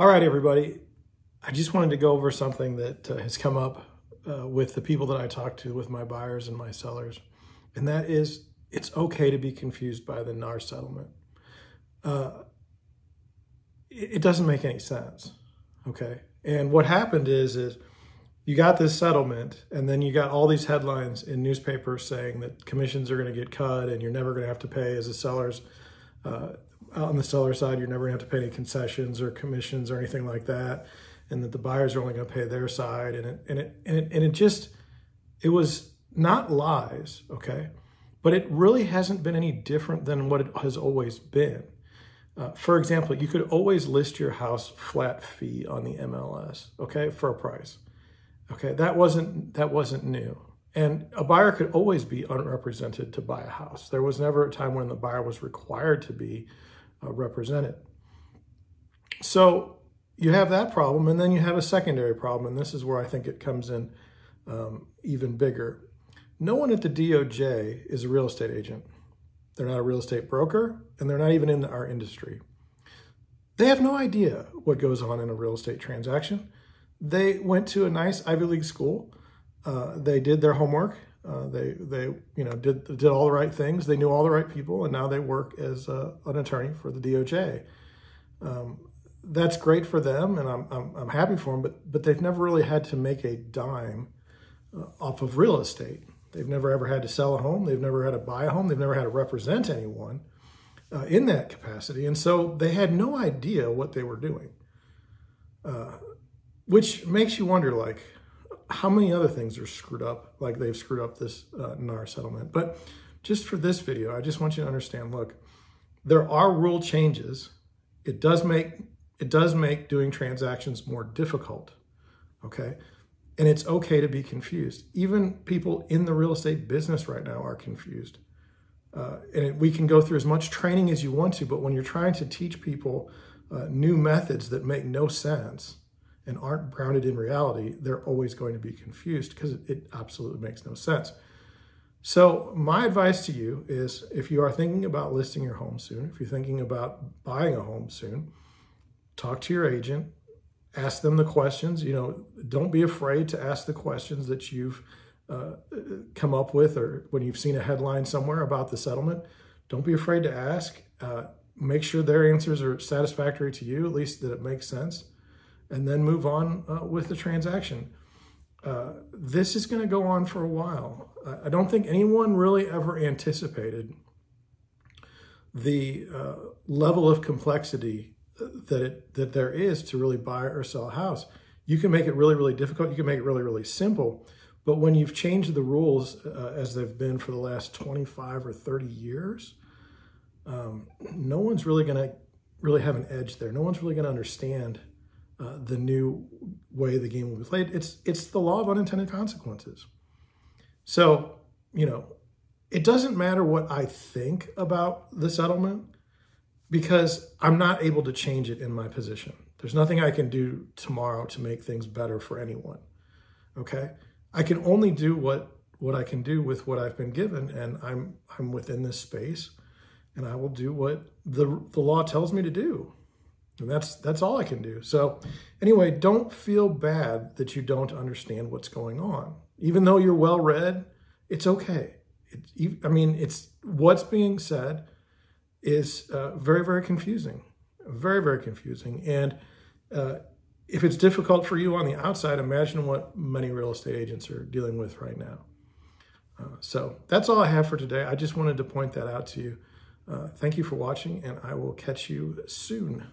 All right, everybody. I just wanted to go over something that has come up with the people that I talk to, with my buyers and my sellers, and that is it's okay to be confused by the NAR settlement. It doesn't make any sense, okay? And what happened is you got this settlement, and then you got all these headlines in newspapers saying that commissions are going to get cut and you're never going to have to pay as a seller's out on the seller side, you're never going to have to pay any concessions or commissions or anything like that, and that the buyers are only going to pay their side, and it was not lies, okay? But it really hasn't been any different than what it has always been. For example, you could always list your house flat fee on the MLS, okay, for a price, okay? That wasn't new. And a buyer could always be unrepresented to buy a house. There was never a time when the buyer was required to be represented. So you have that problem, and then you have a secondary problem, and this is where I think it comes in even bigger. No one at the DOJ is a real estate agent. They're not a real estate broker, and they're not even in our industry. They have no idea what goes on in a real estate transaction. They went to a nice Ivy League school. They did their homework. They did all the right things. They knew all the right people, and now they work as an attorney for the DOJ. That's great for them, and I'm happy for them. But they've never really had to make a dime off of real estate. They've never ever had to sell a home. They've never had to buy a home. They've never had to represent anyone in that capacity, and so they had no idea what they were doing, which makes you wonder, like, how many other things are screwed up, like they've screwed up this NAR settlement. But just for this video, I just want you to understand, look, there are rule changes. It does make doing transactions more difficult, okay? And it's okay to be confused. Even people in the real estate business right now are confused. And we can go through as much training as you want to, but when you're trying to teach people new methods that make no sense, and aren't grounded in reality, they're always going to be confused because it absolutely makes no sense. So my advice to you is, if you are thinking about listing your home soon, if you're thinking about buying a home soon, talk to your agent, ask them the questions. You know, don't be afraid to ask the questions that you've come up with, or when you've seen a headline somewhere about the settlement. Don't be afraid to ask. Make sure their answers are satisfactory to you, at least that it makes sense, and then move on with the transaction. This is going to go on for a while. I don't think anyone really ever anticipated the level of complexity that there is to really buy or sell a house. You can make it really, really difficult. You can make it really, really simple. But when you've changed the rules as they've been for the last 25 or 30 years, no one's really going to really have an edge there. No one's really going to understand the new way the game will be played. It's the law of unintended consequences. So, you know, it doesn't matter what I think about the settlement because I'm not able to change it in my position. There's nothing I can do tomorrow to make things better for anyone, okay? I can only do what I can do with what I've been given, and I'm within this space, and I will do what the law tells me to do. And that's all I can do. So anyway, don't feel bad that you don't understand what's going on. Even though you're well-read, it's okay. I mean, what's being said is very, very confusing. Very, very confusing. And if it's difficult for you on the outside, imagine what many real estate agents are dealing with right now. So that's all I have for today. I just wanted to point that out to you. Thank you for watching, and I will catch you soon.